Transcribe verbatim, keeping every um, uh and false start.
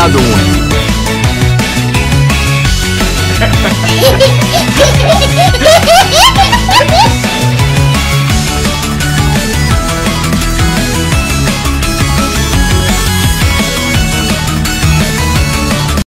another one.